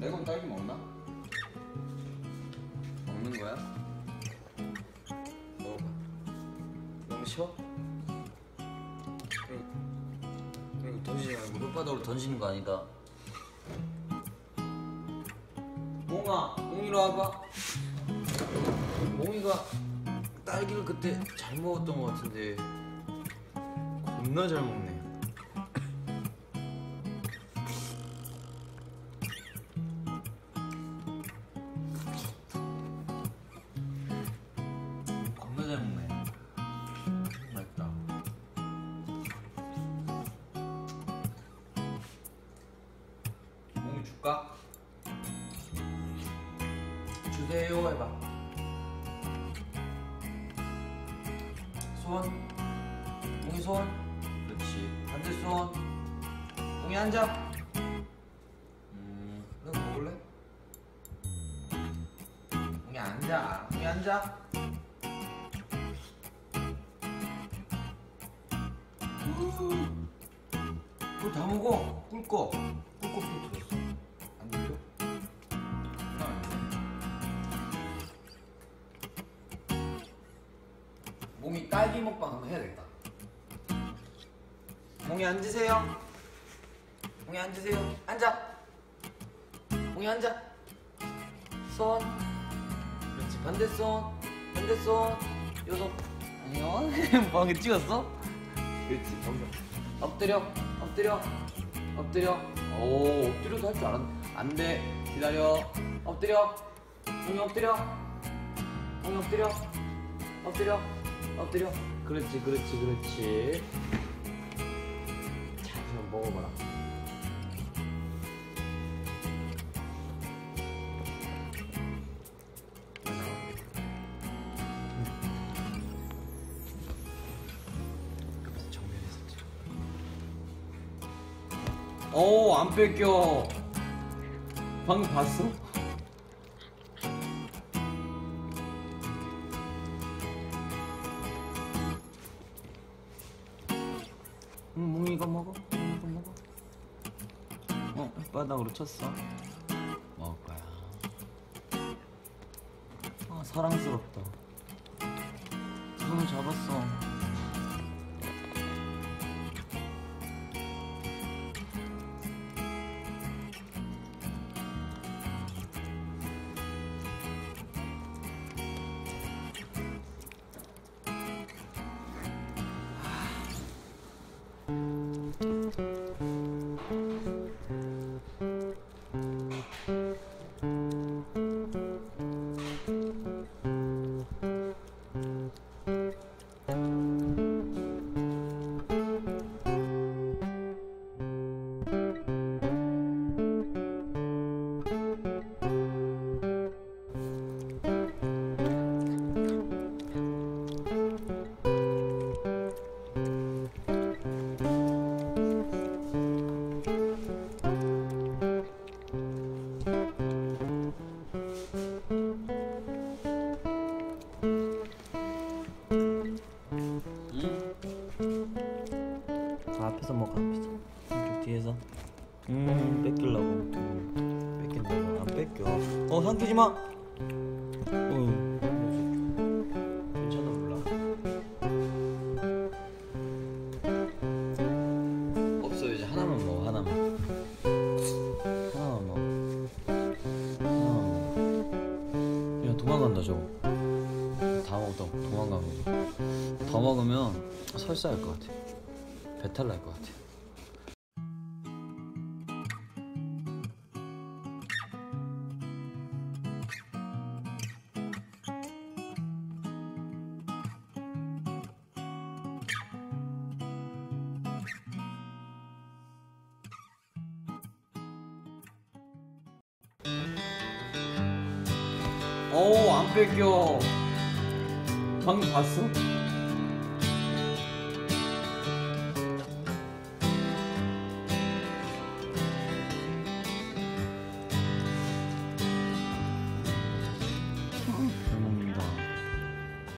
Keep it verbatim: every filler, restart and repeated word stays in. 레몬 딸기 먹나? 먹는 거야? 먹어봐. 너무 쉬워? 그리고, 그리고 던지지 말고 물바닥으로 던지는 거 아니다. 몽아, 몽이로 와봐. 몽이가 딸기를 그때 잘 먹었던 것 같은데 겁나 잘 먹네. 잘 먹네. 맛있다. 몽이 줄까? 주세요 해봐. 손. 몽이 손. 그렇지. 반대손. 몽이 앉아. 음, 너 먹을래? 몽이 앉아. 몽이 앉아. 꿀 다 먹어. 꿀꺽. 꿀꺽 좀 들었어. 안 들려? 몽이 딸기 먹방 한번 해야겠다. 몽이 앉으세요. 몽이 앉으세요. 앉아. 몽이 앉아. 손. 그렇지. 반대손. 반대손. 요손. 안녕. 몽이 찍었어? 그렇지. 엎드려, 엎드려, 엎드려. 오, 엎드려도 할 줄 알았는데. 안 돼. 기다려. 엎드려. 몽이 엎드려. 몽이 엎드려. 엎드려. 엎드려. 그렇지, 그렇지, 그렇지. 자, 한번 먹어봐라. 오, 안 뺏겨. 방금 봤어? 응, 몽이가 먹어. 몽이가 먹어. 어, 바닥으로 쳤어. 먹을 거야. 아, 사랑스럽다. 손을 잡았어. 앞에서 먹어. 앞에서. 이쪽 뒤에서. 음, 뺏길라고. 음, 뺏긴다고. 안 뺏겨. 어, 삼키지 마. 응. 괜찮아, 몰라. 없어, 이제 하나만 먹어. 하나만. 하나만 먹어. 하나만 먹어. 야, 도망간다, 저거. 다 먹었다고. 도망가고. 더 먹으면 설사할 것 같아. 배탈 날 것 같아. 오, 안 뺏겨. 방금 봤어?